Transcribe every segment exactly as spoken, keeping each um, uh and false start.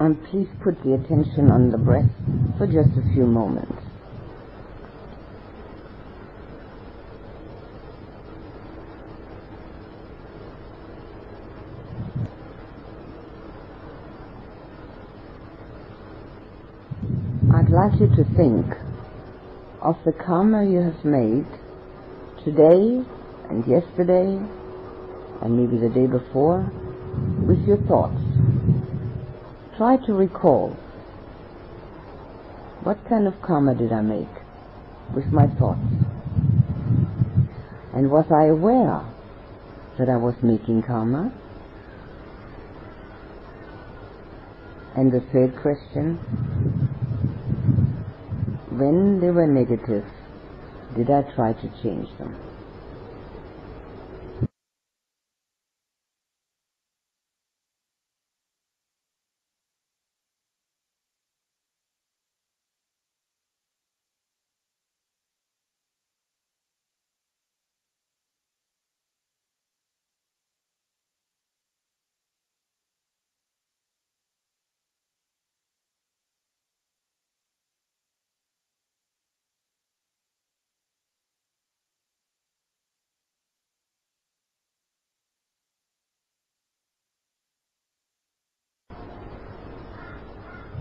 and please put the attention on the breath for just a few moments. I'd like you to think of the karma you have made today and yesterday and maybe the day before with your thoughts. Try to recall, what kind of karma did I make with my thoughts? And was I aware that I was making karma? And the third question, when they were negative, did I try to change them?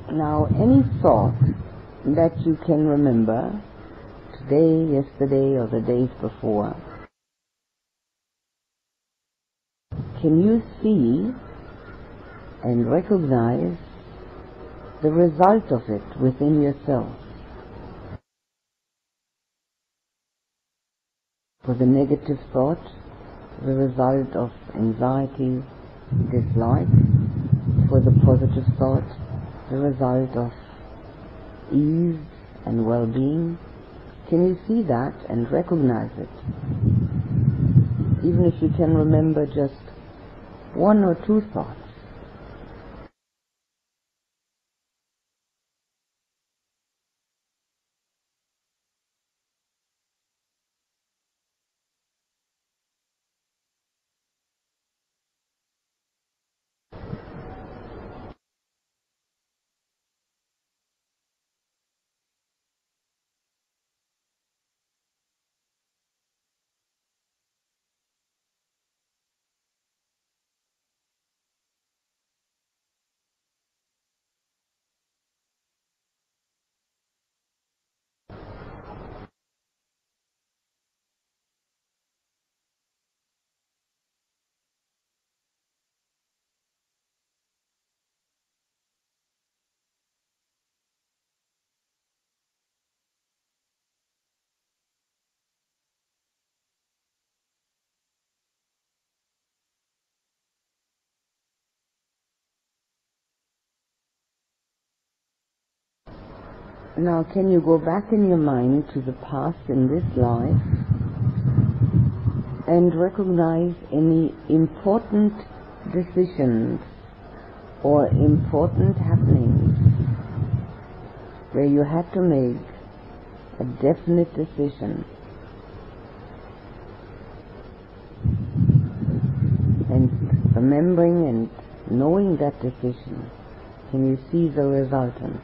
Now, any thought that you can remember, today, yesterday, or the days before, can you see and recognize the result of it within yourself? For the negative thought, the result of anxiety, dislike. For the positive thought, the result of ease and well-being. Can you see that and recognize it? Even if you can remember just one or two thoughts. Now, can you go back in your mind to the past in this life and recognize any important decisions or important happenings where you had to make a definite decision? And remembering and knowing that decision, can you see the resultant?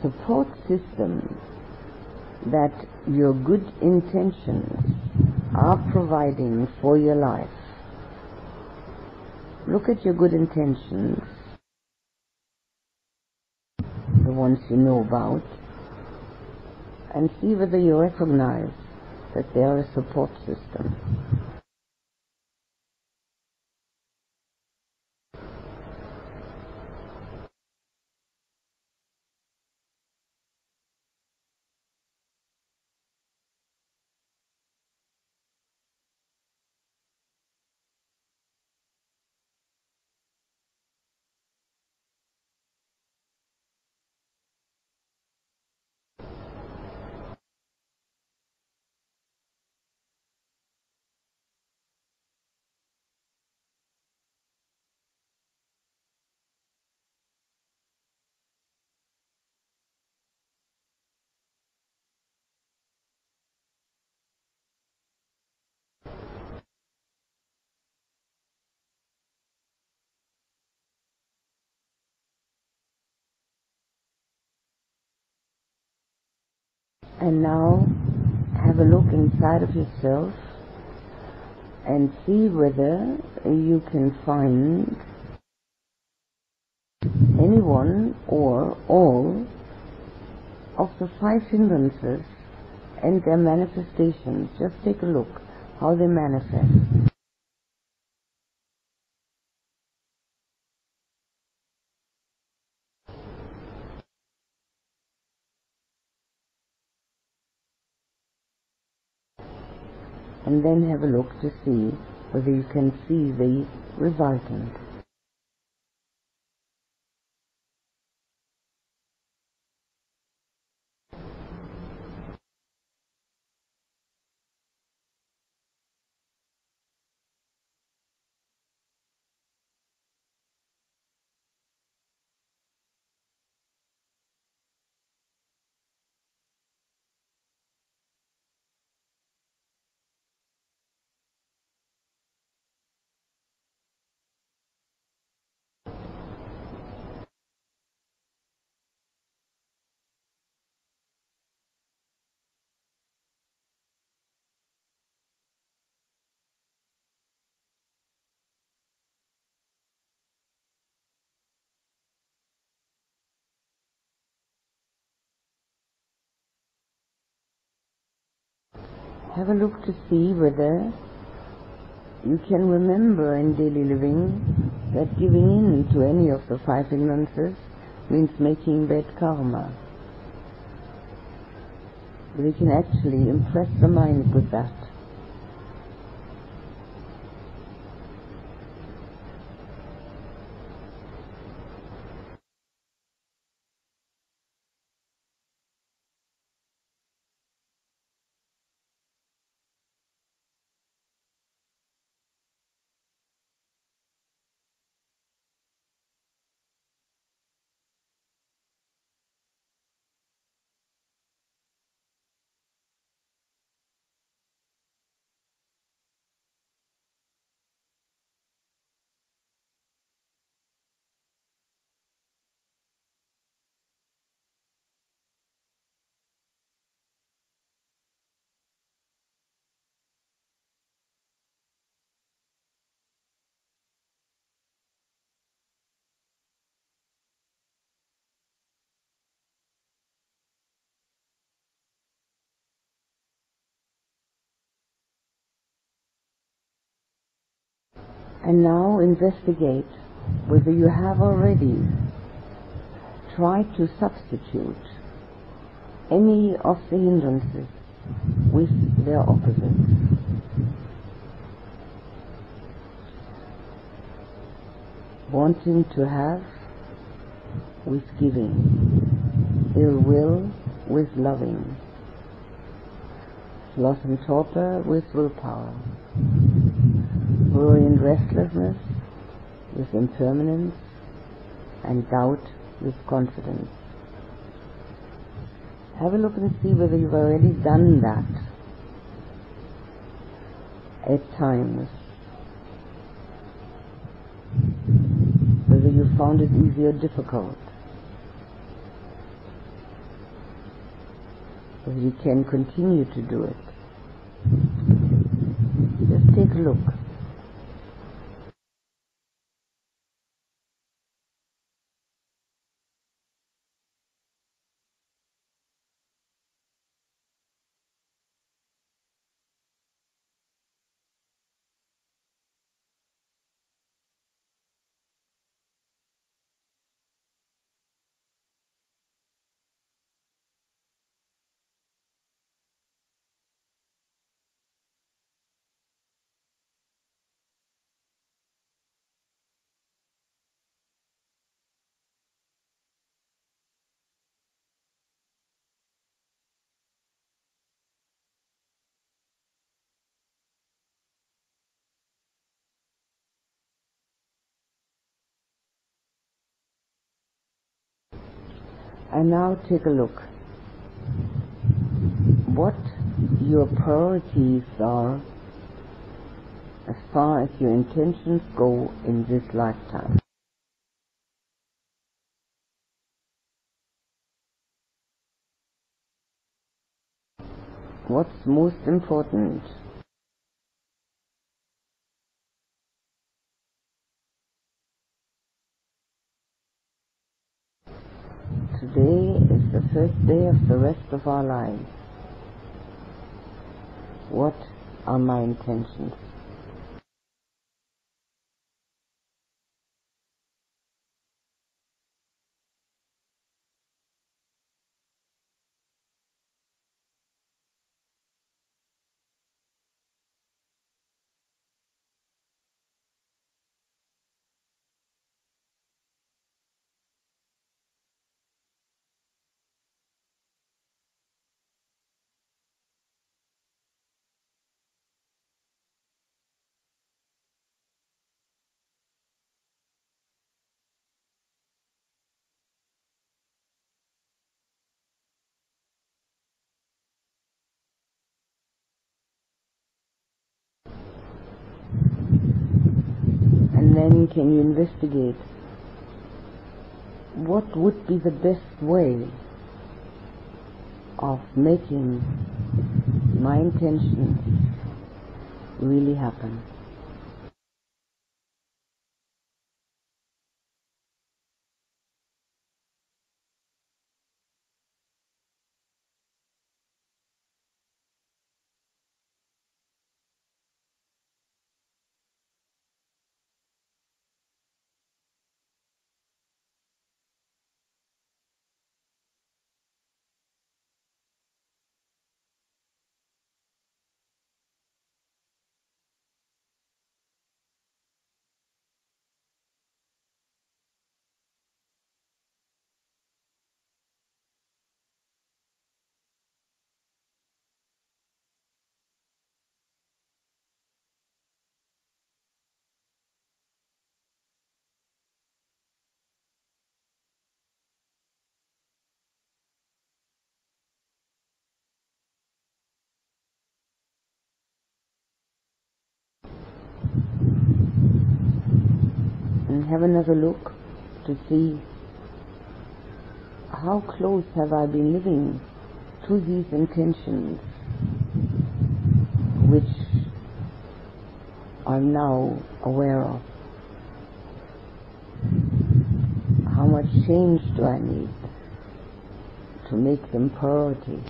Support system that your good intentions are providing for your life. Look at your good intentions, the ones you know about, and see whether you recognize that they are a support system. And now have a look inside of yourself and see whether you can find anyone or all of the five hindrances and their manifestations. Just take a look how they manifest. And then have a look to see whether you can see the resultant. Have a look to see whether you can remember in daily living that giving in to any of the five hindrances means making bad karma. We can actually impress the mind with that. And now investigate whether you have already tried to substitute any of the hindrances with their opposites. Wanting to have with giving, ill will with loving, sloth and torpor with willpower, worry and restlessness with impermanence, and doubt with confidence. Have a look and see whether you've already done that at times, whether you found it easy or difficult, whether you can continue to do it. Just take a look. And now take a look what your priorities are as far as your intentions go in this lifetime. what's most important. Today is the first day of the rest of our lives. What are my intentions? And then can you investigate what would be the best way of making my intentions really happen. Have another look to see how close have I been living to these intentions, which I'm now aware of. How much change do I need to make them priority?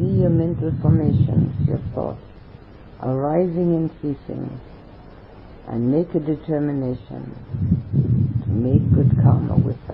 Your mental formations, your thoughts, arising and ceasing, and make a determination to make good karma with them.